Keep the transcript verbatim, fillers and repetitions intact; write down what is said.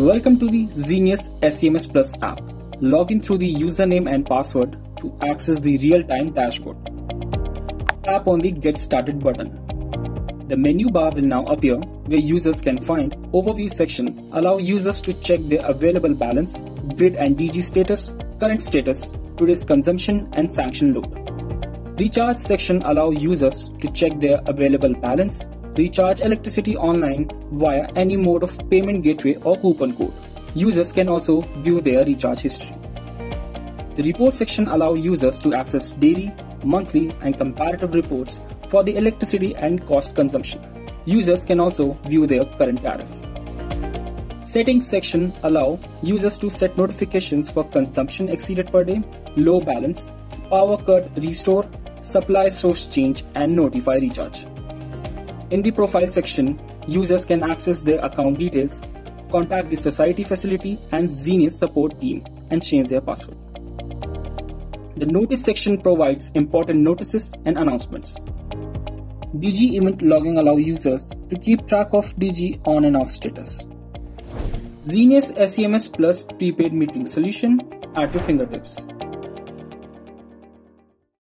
Welcome to the Xenius S E M S Plus app. Log in through the username and password to access the real-time dashboard. Tap on the Get Started button. The menu bar will now appear where users can find Overview section, allow users to check their available balance, grid and D G status, current status, today's consumption and sanction load. Recharge section allow users to check their available balance, recharge electricity online via any mode of payment gateway or coupon code. Users can also view their recharge history. The report section allows users to access daily, monthly and comparative reports for the electricity and cost consumption. Users can also view their current tariff. Settings section allows users to set notifications for consumption exceeded per day, low balance, power cut restore, supply source change and notify recharge. In the profile section, users can access their account details, contact the society facility and Xenius support team and change their password. The notice section provides important notices and announcements. D G event logging allows users to keep track of D G on and off status. Xenius S E M S Plus prepaid meeting solution at your fingertips.